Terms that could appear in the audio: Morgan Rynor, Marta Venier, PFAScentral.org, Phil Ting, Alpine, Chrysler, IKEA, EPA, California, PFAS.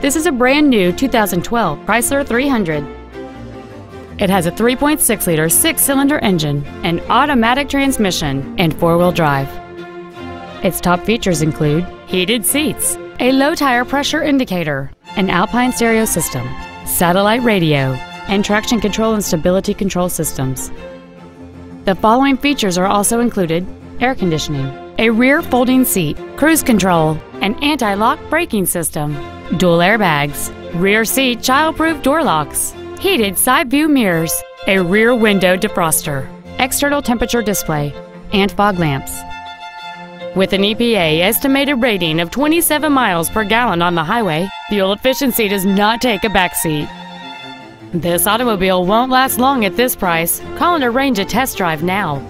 This is a brand new 2012 Chrysler 300. It has a 3.6-liter six-cylinder engine, an automatic transmission, and four-wheel drive. Its top features include heated seats, a low tire pressure indicator, an Alpine stereo system, satellite radio, and traction control and stability control systems. The following features are also included: air conditioning, a rear folding seat, cruise control, an anti-lock braking system, dual airbags, rear seat child-proof door locks, heated side view mirrors, a rear window defroster, external temperature display, and fog lamps. With an EPA estimated rating of 27 miles per gallon on the highway, fuel efficiency does not take a backseat. This automobile won't last long at this price. Call and arrange a test drive now.